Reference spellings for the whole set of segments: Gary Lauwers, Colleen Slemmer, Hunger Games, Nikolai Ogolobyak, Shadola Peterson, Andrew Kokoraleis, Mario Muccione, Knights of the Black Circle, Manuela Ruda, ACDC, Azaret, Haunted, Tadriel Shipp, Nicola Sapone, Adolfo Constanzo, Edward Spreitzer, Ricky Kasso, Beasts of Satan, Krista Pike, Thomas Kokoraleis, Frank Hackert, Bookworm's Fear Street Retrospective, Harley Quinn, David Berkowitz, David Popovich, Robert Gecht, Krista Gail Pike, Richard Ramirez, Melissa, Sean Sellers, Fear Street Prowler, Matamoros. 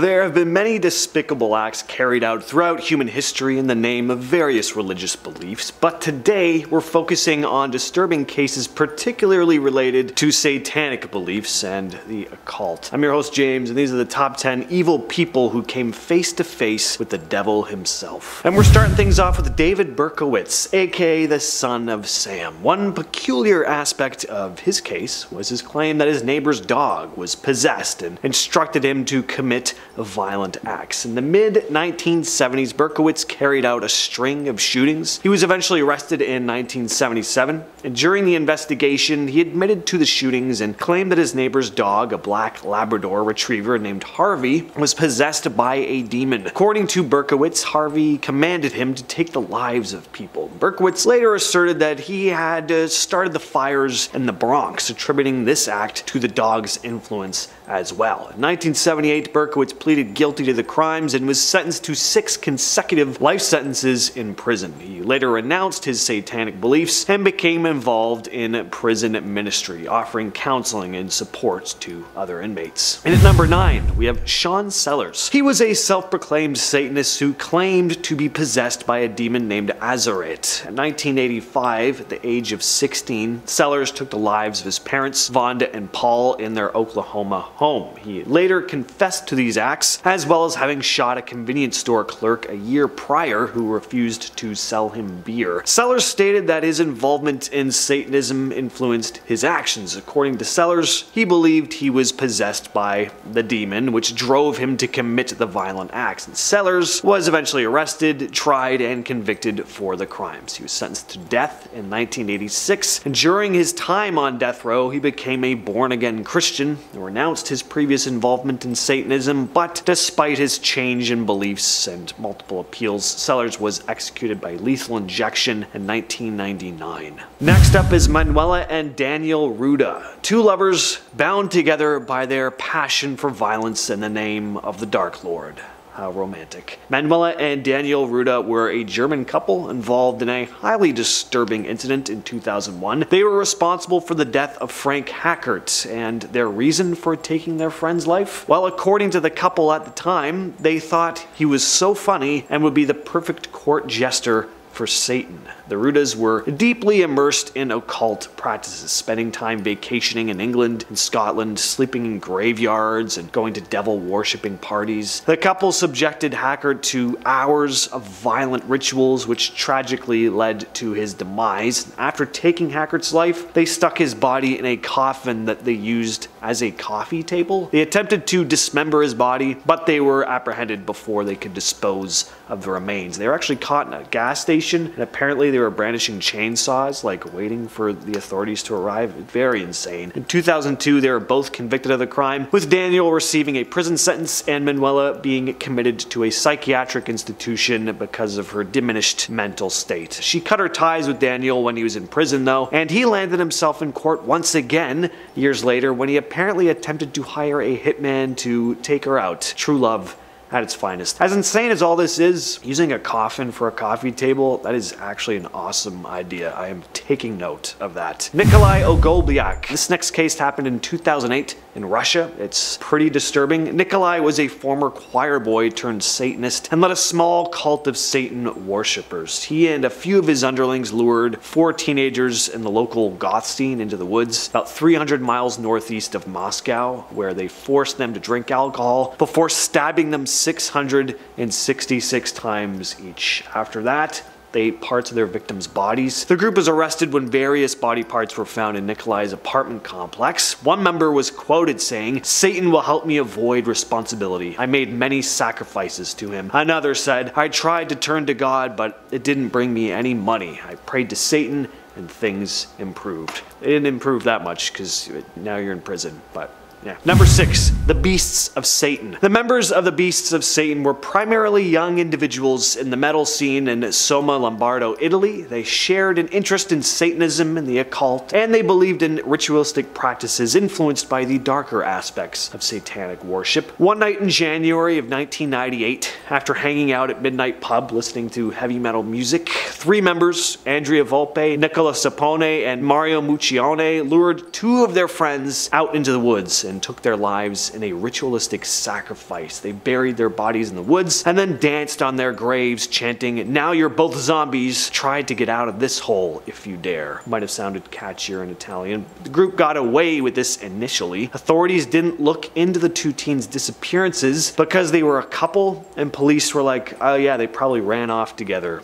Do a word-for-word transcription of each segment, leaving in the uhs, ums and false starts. There have been many despicable acts carried out throughout human history in the name of various religious beliefs, but today we're focusing on disturbing cases particularly related to satanic beliefs and the occult. I'm your host James, and these are the top ten evil people who came face to face with the devil himself. And we're starting things off with David Berkowitz, aka the Son of Sam. One peculiar aspect of his case was his claim that his neighbor's dog was possessed and instructed him to commit violent acts. In the mid nineteen seventies, Berkowitz carried out a string of shootings. He was eventually arrested in nineteen seventy-seven, and during the investigation, he admitted to the shootings and claimed that his neighbor's dog, a black Labrador retriever named Harvey, was possessed by a demon. According to Berkowitz, Harvey commanded him to take the lives of people. Berkowitz later asserted that he had uh, started the fires in the Bronx, attributing this act to the dog's influence as well. In nineteen seventy-eight, Berkowitz pleaded guilty to the crimes and was sentenced to six consecutive life sentences in prison. He later renounced his satanic beliefs and became involved in prison ministry, offering counseling and support to other inmates. And at number nine, we have Sean Sellers. He was a self-proclaimed Satanist who claimed to be possessed by a demon named Azaret. In nineteen eighty-five, at the age of sixteen, Sellers took the lives of his parents, Vonda and Paul, in their Oklahoma home. He later confessed to these acts, as well as having shot a convenience store clerk a year prior who refused to sell him beer. Sellers stated that his involvement in Satanism influenced his actions. According to Sellers, he believed he was possessed by the demon, which drove him to commit the violent acts. And Sellers was eventually arrested, tried, and convicted for the crimes. He was sentenced to death in nineteen eighty-six, and during his time on death row, he became a born-again Christian and renounced his previous involvement in Satanism. But despite his change in beliefs and multiple appeals, Sellers was executed by lethal injection in nineteen ninety-nine. Next up is Manuela and Daniel Ruda, two lovers bound together by their passion for violence in the name of the Dark Lord. How romantic. Manuela and Daniel Ruda were a German couple involved in a highly disturbing incident in two thousand one. They were responsible for the death of Frank Hackert, and their reason for taking their friend's life? Well, according to the couple at the time, they thought he was so funny and would be the perfect court jester for Satan. The Rudas were deeply immersed in occult practices, spending time vacationing in England and Scotland, sleeping in graveyards, and going to devil-worshipping parties. The couple subjected Hackert to hours of violent rituals, which tragically led to his demise. After taking Hackert's life, they stuck his body in a coffin that they used as a coffee table. They attempted to dismember his body, but they were apprehended before they could dispose of the remains. They were actually caught in a gas station, and apparently they were brandishing chainsaws, like waiting for the authorities to arrive. Very insane. In two thousand two, they were both convicted of the crime, with Daniel receiving a prison sentence and Manuela being committed to a psychiatric institution because of her diminished mental state. She cut her ties with Daniel when he was in prison, though, and he landed himself in court once again years later when he apparently attempted to hire a hitman to take her out. True love at its finest. As insane as all this is, using a coffin for a coffee table, that is actually an awesome idea. I am taking note of that. Nikolai Ogolobyak. This next case happened in two thousand eight in Russia. It's pretty disturbing. Nikolai was a former choir boy turned Satanist and led a small cult of Satan worshippers. He and a few of his underlings lured four teenagers in the local goth scene into the woods about three hundred miles northeast of Moscow, where they forced them to drink alcohol before stabbing them six hundred sixty-six times each. After that, they ate parts of their victims' bodies. The group was arrested when various body parts were found in Nikolai's apartment complex. One member was quoted saying, "Satan will help me avoid responsibility. I made many sacrifices to him." Another said, "I tried to turn to God, but it didn't bring me any money. I prayed to Satan and things improved." It didn't improve that much because now you're in prison, but yeah. Number six, the Beasts of Satan. The members of the Beasts of Satan were primarily young individuals in the metal scene in Soma, Lombardo, Italy. They shared an interest in Satanism and the occult, and they believed in ritualistic practices influenced by the darker aspects of satanic worship. One night in January of nineteen ninety-eight, after hanging out at Midnight Pub listening to heavy metal music, three members, Andrea Volpe, Nicola Sapone, and Mario Muccione, lured two of their friends out into the woods and took their lives in a ritualistic sacrifice. They buried their bodies in the woods and then danced on their graves, chanting, "Now you're both zombies. Try to get out of this hole if you dare." Might have sounded catchier in Italian. The group got away with this initially. Authorities didn't look into the two teens' disappearances because they were a couple, and police were like, oh yeah, they probably ran off together.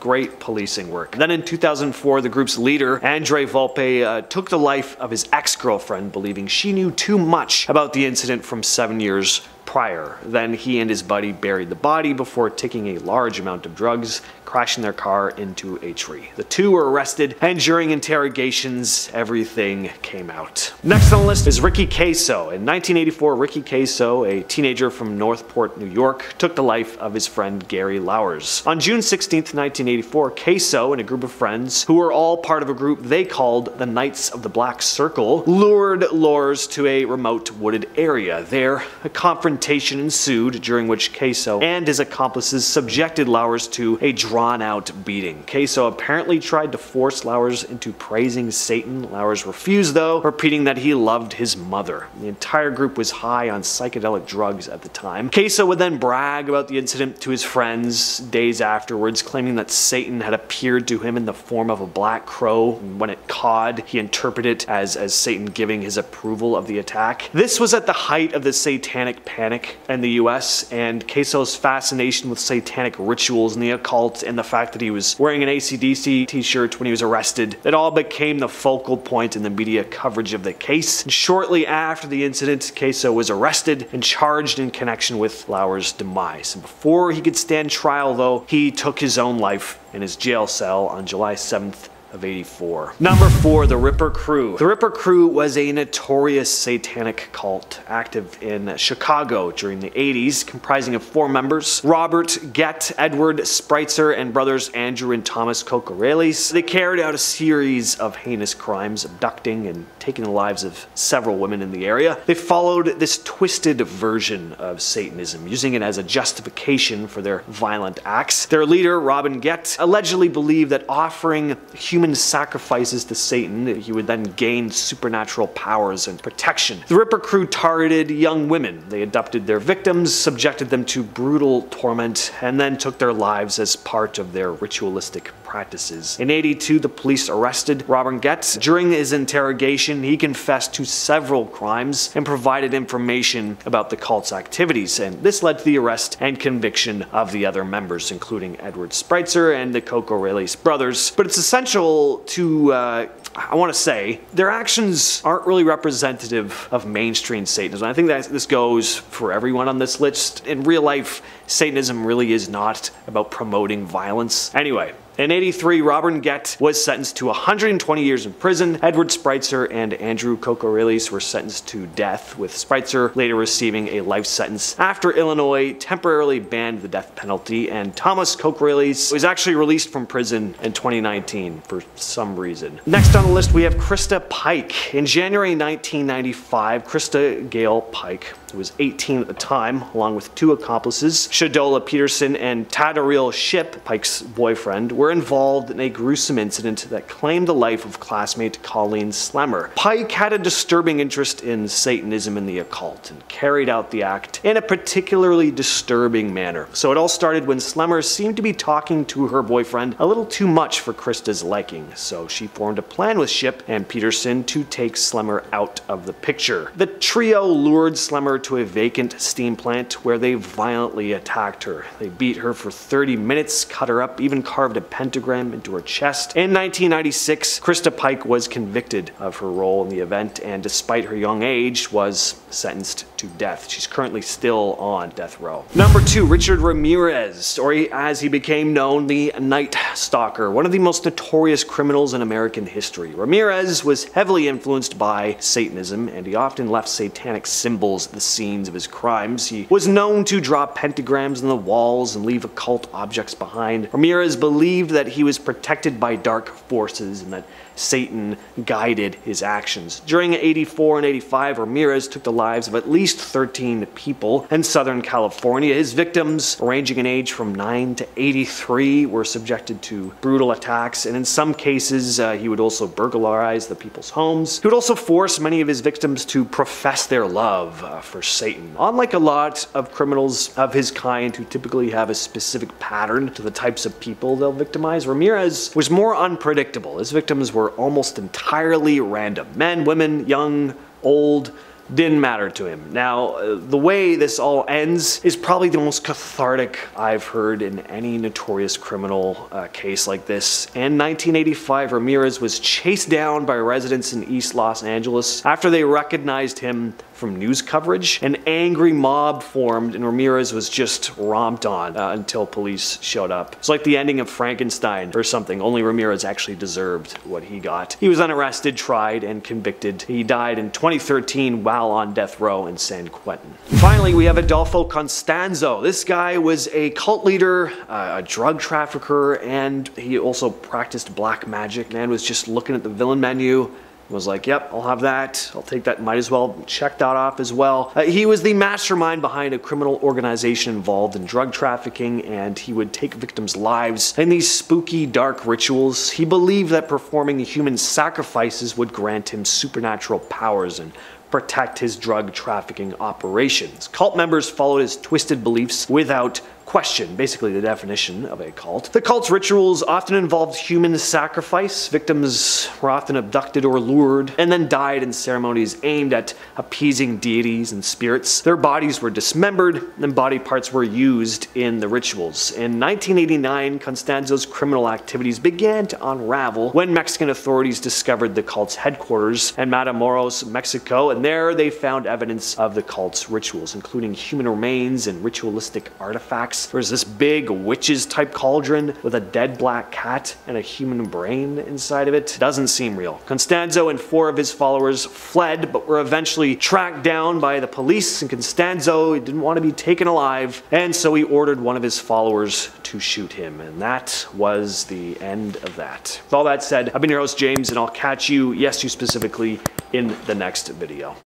Great policing work. Then in two thousand four, the group's leader, Andrea Volpe, uh, took the life of his ex-girlfriend, believing she knew too much about the incident from seven years prior. Then he and his buddy buried the body before taking a large amount of drugs, crashing their car into a tree. The two were arrested, and during interrogations, everything came out. Next on the list is Ricky Kasso. In nineteen eighty-four, Ricky Kasso, a teenager from Northport, New York, took the life of his friend Gary Lauwers. On June sixteenth, nineteen eighty-four, Kasso and a group of friends, who were all part of a group they called the Knights of the Black Circle, lured Lauwers to a remote wooded area. There, a confrontation ensued, during which Kasso and his accomplices subjected Lauwers to a drawn out beating. Kasso apparently tried to force Lauwers into praising Satan. Lauwers refused though, repeating that he loved his mother. The entire group was high on psychedelic drugs at the time. Kasso would then brag about the incident to his friends days afterwards, claiming that Satan had appeared to him in the form of a black crow. When it cawed, he interpreted it as, as Satan giving his approval of the attack. This was at the height of the satanic panic in the U S, and Kasso's fascination with satanic rituals and the occult, and the fact that he was wearing an A C D C t-shirt when he was arrested, it all became the focal point in the media coverage of the case. And shortly after the incident, Kasso was arrested and charged in connection with Lauwers' demise. And before he could stand trial though, he took his own life in his jail cell on July seventh of eighty-four. Number four, The Ripper Crew. The Ripper Crew was a notorious satanic cult active in Chicago during the eighties, comprising of four members: Robert Gecht, Edward Spreitzer, and brothers Andrew and Thomas Kokoraleis. They carried out a series of heinous crimes, abducting and taking the lives of several women in the area. They followed this twisted version of Satanism, using it as a justification for their violent acts. Their leader, Robin Gecht, allegedly believed that offering human Human sacrifices to Satan, he would then gain supernatural powers and protection. The Ripper Crew targeted young women. They abducted their victims, subjected them to brutal torment, and then took their lives as part of their ritualistic practices. In eighty-two, the police arrested Robin Gecht. During his interrogation, he confessed to several crimes and provided information about the cult's activities, and this led to the arrest and conviction of the other members, including Edward Spreitzer and the Kokoraleis brothers. But it's essential to, uh, I want to say, their actions aren't really representative of mainstream Satanism. I think that this goes for everyone on this list. In real life, Satanism really is not about promoting violence. Anyway, in eighty-three, Robin Gecht was sentenced to one hundred twenty years in prison. Edward Spreitzer and Andrew Kokoraleis were sentenced to death, with Spreitzer later receiving a life sentence after Illinois temporarily banned the death penalty, and Thomas Kokoraleis was actually released from prison in twenty nineteen for some reason. Next on the list, we have Krista Pike. In January nineteen ninety-five, Krista Gail Pike, who was eighteen at the time, along with two accomplices, Shadola Peterson and Tadriel Shipp, Pike's boyfriend, were involved in a gruesome incident that claimed the life of classmate Colleen Slemmer. Pike had a disturbing interest in Satanism and the occult, and carried out the act in a particularly disturbing manner. So it all started when Slemmer seemed to be talking to her boyfriend a little too much for Krista's liking, so she formed a plan with Shipp and Peterson to take Slemmer out of the picture. The trio lured Slemmer to a vacant steam plant where they violently attacked her. They beat her for thirty minutes, cut her up, even carved a pentagram into her chest. In nineteen ninety-six, Krista Pike was convicted of her role in the event, and despite her young age, was sentenced to death. She's currently still on death row. Number two, Richard Ramirez, or he, as he became known, the Night Stalker, one of the most notorious criminals in American history. Ramirez was heavily influenced by Satanism, and he often left satanic symbols at the scenes of his crimes. He was known to draw pentagrams on the walls and leave occult objects behind. Ramirez believed that he was protected by dark forces and that Satan guided his actions. During eighty-four and eighty-five, Ramirez took the lives of at least thirteen people in Southern California. His victims, ranging in age from nine to eighty-three, were subjected to brutal attacks, and in some cases, uh, he would also burglarize the people's homes. He would also force many of his victims to profess their love uh, for Satan. Unlike a lot of criminals of his kind who typically have a specific pattern to the types of people they'll victimize, Ramirez was more unpredictable. His victims were were almost entirely random. Men, women, young, old, didn't matter to him. Now, uh, the way this all ends is probably the most cathartic I've heard in any notorious criminal uh, case like this. In nineteen eighty-five, Ramirez was chased down by residents in East Los Angeles after they recognized him from news coverage. An angry mob formed and Ramirez was just romped on uh, until police showed up. It's like the ending of Frankenstein or something, only Ramirez actually deserved what he got. He was unarrested, tried, and convicted. He died in twenty thirteen while on death row in San Quentin. Finally, we have Adolfo Constanzo. This guy was a cult leader, uh, a drug trafficker, and he also practiced black magic. Man was just looking at the villain menu, was like, yep, I'll have that, I'll take that, might as well check that off as well. Uh, he was the mastermind behind a criminal organization involved in drug trafficking, and he would take victims' lives in these spooky, dark rituals. He believed that performing human sacrifices would grant him supernatural powers and protect his drug trafficking operations. Cult members followed his twisted beliefs without question, basically the definition of a cult. The cult's rituals often involved human sacrifice. Victims were often abducted or lured and then died in ceremonies aimed at appeasing deities and spirits. Their bodies were dismembered and body parts were used in the rituals. In nineteen eighty-nine, Constanzo's criminal activities began to unravel when Mexican authorities discovered the cult's headquarters in Matamoros, Mexico, and there they found evidence of the cult's rituals, including human remains and ritualistic artifacts. There's this big witches type cauldron with a dead black cat and a human brain inside of it. Doesn't seem real. Constanzo and four of his followers fled but were eventually tracked down by the police, and Constanzo didn't want to be taken alive, and so he ordered one of his followers to shoot him, and that was the end of that. With all that said, I've been your host James, and I'll catch you, yes you specifically, in the next video.